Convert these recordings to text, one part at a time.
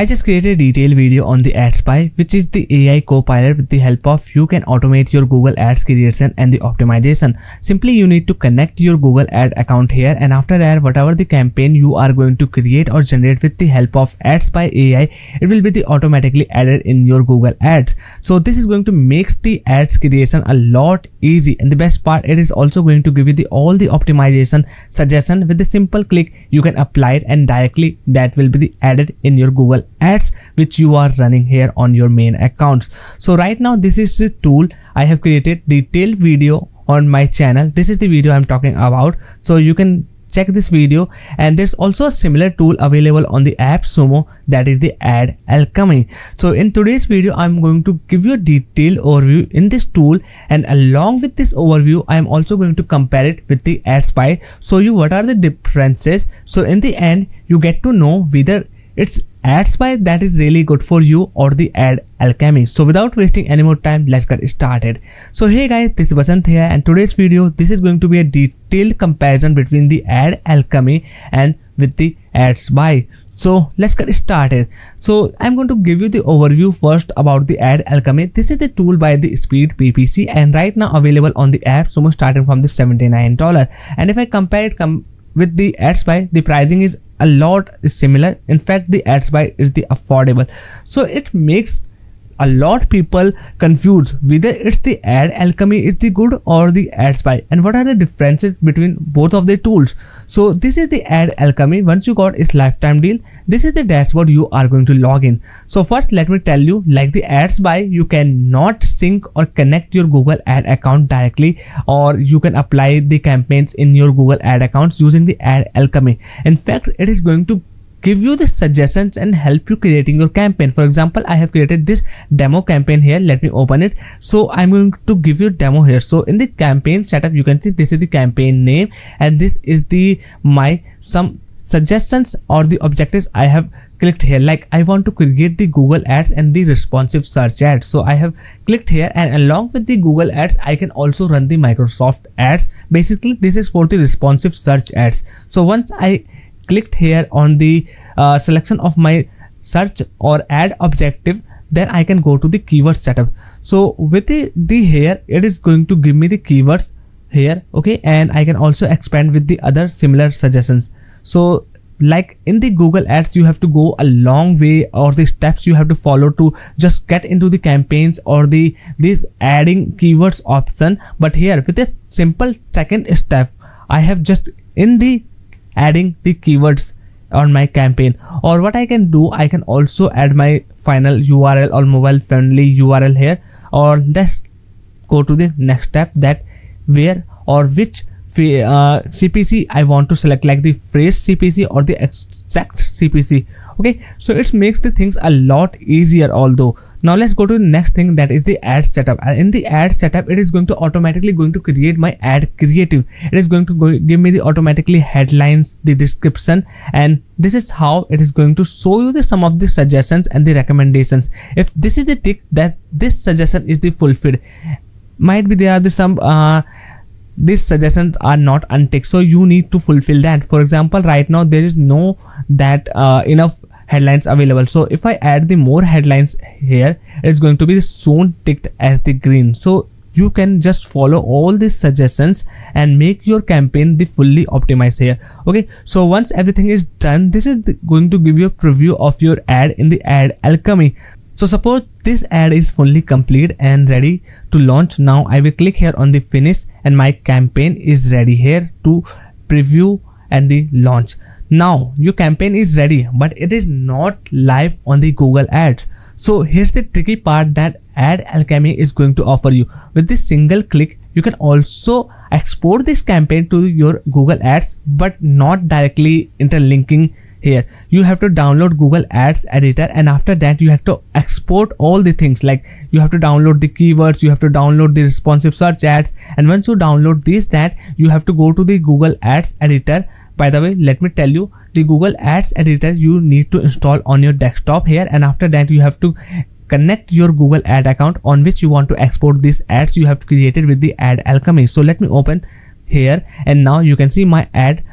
I just created a detailed video on the Adsby, which is the AI co-pilot with the help of you can automate your Google Ads creation and the optimization. Simply you need to connect your Google Ad account here, and after that whatever the campaign you are going to create or generate with the help of Adsby AI, it will be the automatically added in your Google Ads. So this is going to make the ads creation a lot easy, and the best part, it is also going to give you the all the optimization suggestion with the simple click. You can apply it and directly that will be the added in your Google Ads which you are running here on your main accounts. So right now this is the tool. I have created detailed video on my channel. This is the video I'm talking about, so you can check this video. And there's also a similar tool available on the AppSumo, that is the Ad Alchemy. So in today's video I'm going to give you a detailed overview in this tool, and along with this overview I'm also going to compare it with the Adsby, show you what are the differences, so in the end you get to know whether it's Adsby that is really good for you or the Ad Alchemy. So without wasting any more time, let's get started. So hey guys, this is Vasanth here, and today's video this is going to be a detailed comparison between the Ad Alchemy and with the Adsby. So let's get started. So I'm going to give you the overview first about the Ad Alchemy. This is the tool by the Speed PPC and right now available on the AppSumo starting from the $79. And if I compare it with the Adsby, the pricing is a lot similar. In fact the Adsby is the affordable, so it makes a lot people confused whether it's the Ad Alchemy is the good or the Adsby and what are the differences between both of the tools. So this is the Ad Alchemy. Once you got its lifetime deal, this is the dashboard you are going to log in. So first let me tell you, like the Adsby, you cannot sync or connect your Google Ad account directly, or you can apply the campaigns in your Google Ad accounts using the Ad Alchemy. In fact it is going to give you the suggestions and help you creating your campaign. For example, I have created this demo campaign here. Let me open it. So I'm going to give you demo here. So in the campaign setup, you can see this is the campaign name, and this is the my some suggestions or the objectives I have clicked here. Like I want to create the Google Ads and the responsive search ads. So I have clicked here, and along with the Google Ads, I can also run the Microsoft ads. Basically, this is for the responsive search ads. So once I clicked here on the selection of my search or ad objective, then I can go to the keyword setup. So with the here it is going to give me the keywords here, okay, and I can also expand with the other similar suggestions. So like in the Google Ads you have to go a long way, or the steps you have to follow to just get into the campaigns or the this adding keywords option, but here with a simple second step I have just in the adding the keywords on my campaign. Or what I can do, I can also add my final URL or mobile friendly URL here, or let's go to the next step, that where or which CPC I want to select, like the phrase CPC or the exact CPC. Okay, so it makes the things a lot easier. Although now let's go to the next thing, that is the ad setup. And in the ad setup it is going to automatically going to create my ad creative. It is going to give me the automatically headlines, the description, and this is how it is going to show you the some of the suggestions and the recommendations. If this is the tick that this suggestion is the fulfilled, might be there are the some these suggestions are not unticked, so you need to fulfill that. For example, right now there is no that enough headlines available, so if I add the more headlines here, it's going to be soon ticked as the green. So you can just follow all these suggestions and make your campaign the fully optimized here. Okay, so once everything is done, this is going to give you a preview of your ad in the Ad Alchemy. So suppose this ad is fully complete and ready to launch. Now I will click here on the finish, and my campaign is ready here to preview and the launch. Now your campaign is ready, but it is not live on the Google Ads. So here's the tricky part that Ad Alchemy is going to offer you. With this single click you can also export this campaign to your Google Ads, but not directly interlinking here. You have to download Google Ads Editor, and after that you have to export all the things, like you have to download the keywords, you have to download the responsive search ads, and once you download these that you have to go to the Google Ads Editor. By the way, let me tell you, the Google Ads Editor you need to install on your desktop here, and after that you have to connect your Google Ad account on which you want to export these ads you have created with the Ad Alchemy. So let me open here, and now you can see my ad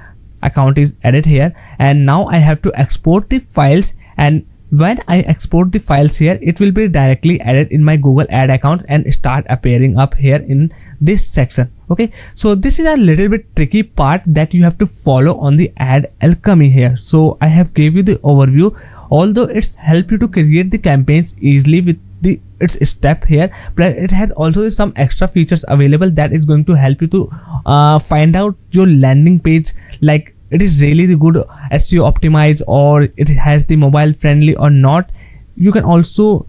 account is added here, and now I have to export the files and When I export the files here, it will be directly added in my Google Ad account and start appearing up here in this section. Okay, so this is a little bit tricky part that you have to follow on the Ad Alchemy here. So I have gave you the overview, although it's helped you to create the campaigns easily with its step here, but it has also some extra features available that is going to help you to find out your landing page, like it is really the good SEO optimized or it has the mobile friendly or not. You can also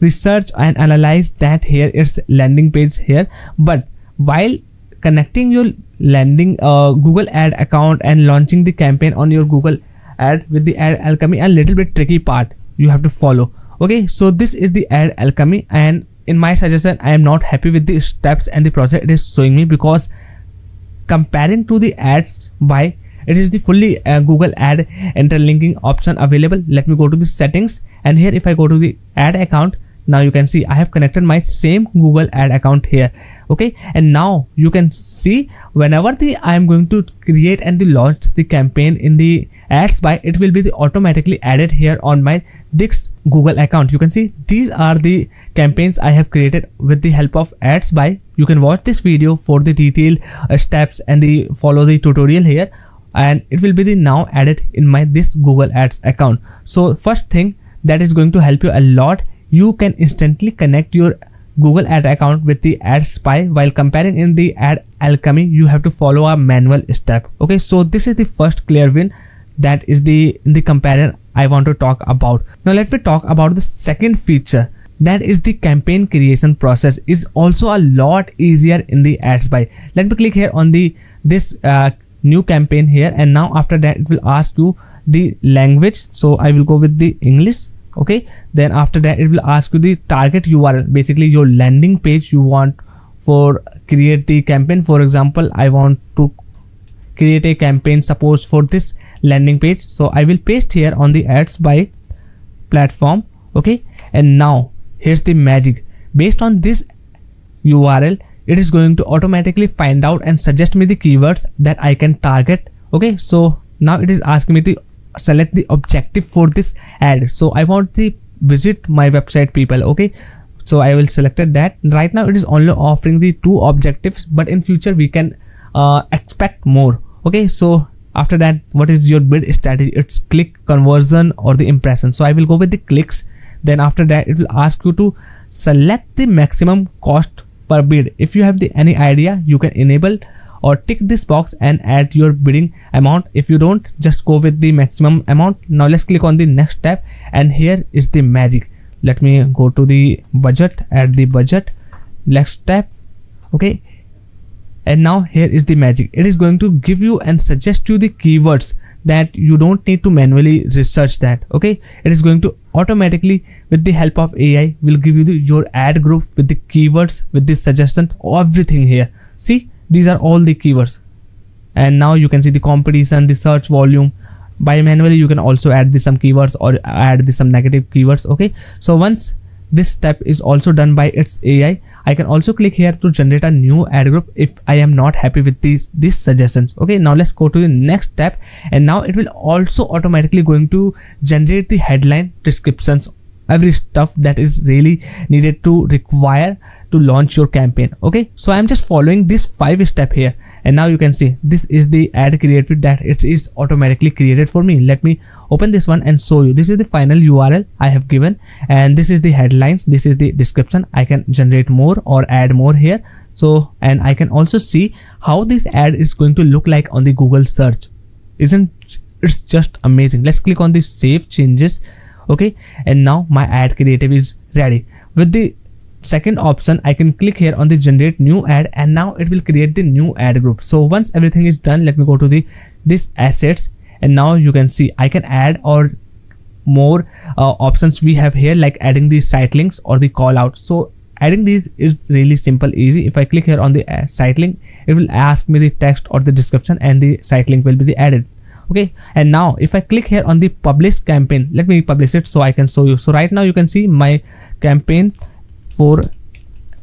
research and analyze that here, its landing page here. But while connecting your landing Google Ad account and launching the campaign on your Google Ad with the Ad Alchemy, a little bit tricky part you have to follow. Okay, so this is the Ad Alchemy, and in my suggestion I am not happy with the steps and the process it is showing me, because comparing to the ads by it is the fully Google Ad interlinking option available. Let me go to the settings, and here if I go to the ad account, now you can see I have connected my same Google Ad account here. Okay, and now you can see whenever I am going to create and launch the campaign in the Adsby, it will be automatically added here on my this Google account. You can see these are the campaigns I have created with the help of Adsby. You can watch this video for the detailed steps and follow the tutorial here, and it will be now added in my this Google Ads account. So first thing that is going to help you a lot, you can instantly connect your Google Ad account with the Adsby. While comparing in the Ad Alchemy, you have to follow a manual step. Okay, so this is the first clear win, that is the comparison I want to talk about. Now let me talk about the second feature, that is the campaign creation process is also a lot easier in the Adsby. Let me click here on this new campaign here, and now after that it will ask you the language, so I will go with the English. Okay, then after that it will ask you the target URL, basically your landing page you want for create the campaign. For example, I want to create a campaign suppose for this landing page, so I will paste here on the Adsby platform. Okay, and now here's the magic. Based on this URL, it is going to automatically find out and suggest me the keywords that I can target. Okay, so now it is asking me to select the objective for this ad, so I want the visit my website people. Okay, so I will select that. Right now it is only offering the 2 objectives, but in future we can expect more. Okay, so after that, what is your bid strategy? It's click, conversion, or the impression, so I will go with the clicks. Then after that it will ask you to select the maximum cost per bid. If you have any idea, you can enable or tick this box and add your bidding amount. If you don't, just go with the maximum amount. Now let's click on the next tab, and here is the magic. Let me go to the budget, add the budget, next tab. Okay, and now here is the magic. It is going to give you and suggest you the keywords that you don't need to manually research that. Okay, it is going to automatically with the help of AI will give you your ad group with the keywords, with the suggestions, everything here. See, these are all the keywords, and now you can see the competition, the search volume. By manually you can also add some keywords or add some negative keywords. Okay, so once this step is also done by its AI, I can also click here to generate a new ad group if I am not happy with these suggestions. Okay, now let's go to the next tab, and now it will also automatically going to generate the headline, descriptions, every stuff that is really needed to require to launch your campaign. Okay, so I'm just following this 5 step here, and now you can see this is the ad creative that it is automatically created for me. Let me open this one and show you. This is the final URL I have given, and this is the headlines, this is the description. I can generate more or add more here. So, and I can also see how this ad is going to look like on the Google search. It's just amazing. Let's click on the save changes. Okay, and now my ad creative is ready. With the second option, I can click here on the generate new ad, and now it will create the new ad group. So once everything is done, let me go to this assets, and now you can see I can add or more options we have here, like adding the site links or the call out. So adding these is really simple, easy. If I click here on the site link, it will ask me the text or the description, and the site link will be added. Okay, and now if I click here on the publish campaign, let me publish it so I can show you. So right now you can see my campaign for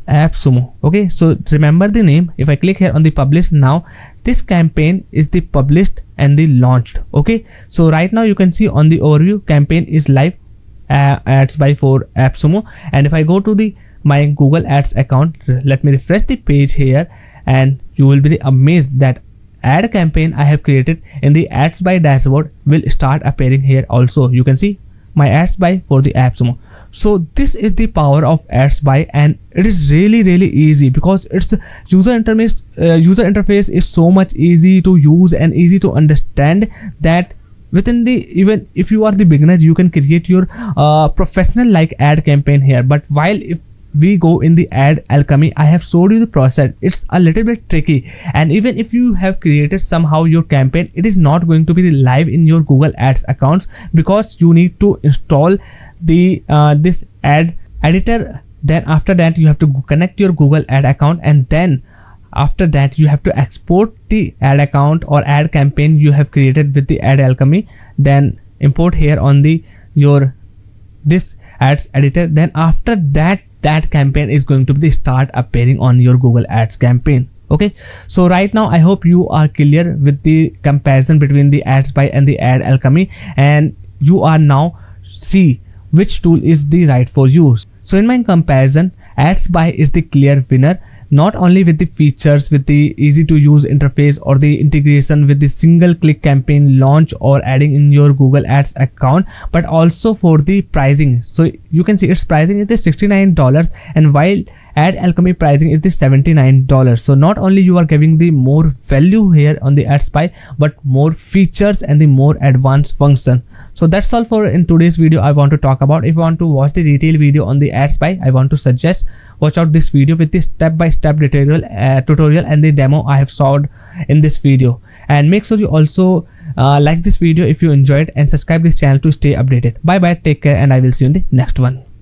AppSumo. Okay, so remember the name. If I click here on the publish, now this campaign is published and launched. Okay, so right now you can see on the overview, campaign is live Adsby for AppSumo. And if I go to the my Google Ads account, let me refresh the page here, and you will be amazed that ad campaign I have created in the Adsby dashboard will start appearing here also. You can see my Adsby for the AppSumo. So this is the power of Adsby, and it is really easy because its user interface is so much easy to use and easy to understand that within the, even if you are the beginner, you can create your professional like ad campaign here. But while if we go in the Ad Alchemy, I have showed you the process. It's a little bit tricky, and even if you have created somehow your campaign, it is not going to be live in your Google Ads accounts because you need to install the this ad editor. Then after that you have to connect your Google Ad account, and then after that you have to export the ad account or ad campaign you have created with the Ad Alchemy, then import here on the your this ads editor. Then after that, that campaign is going to be start appearing on your Google Ads campaign. Okay, so right now I hope you are clear with the comparison between the Adsby and the Ad Alchemy, and you are now see which tool is the right for you. So in my comparison, Adsby is the clear winner, not only with the features, with the easy to use interface or the integration with the single click campaign launch or adding in your Google Ads account, but also for the pricing. So you can see its pricing is the $69, and while Ad Alchemy pricing is the $79. So not only you are giving the more value here on the Adsby, but more features and the more advanced function. So that's all for in today's video I want to talk about. If you want to watch the detailed video on the Adsby, I want to suggest watch out this video with the step-by-step tutorial and the demo I have showed in this video. And make sure you also like this video if you enjoyed, and subscribe this channel to stay updated. Bye bye, take care, and I will see you in the next one.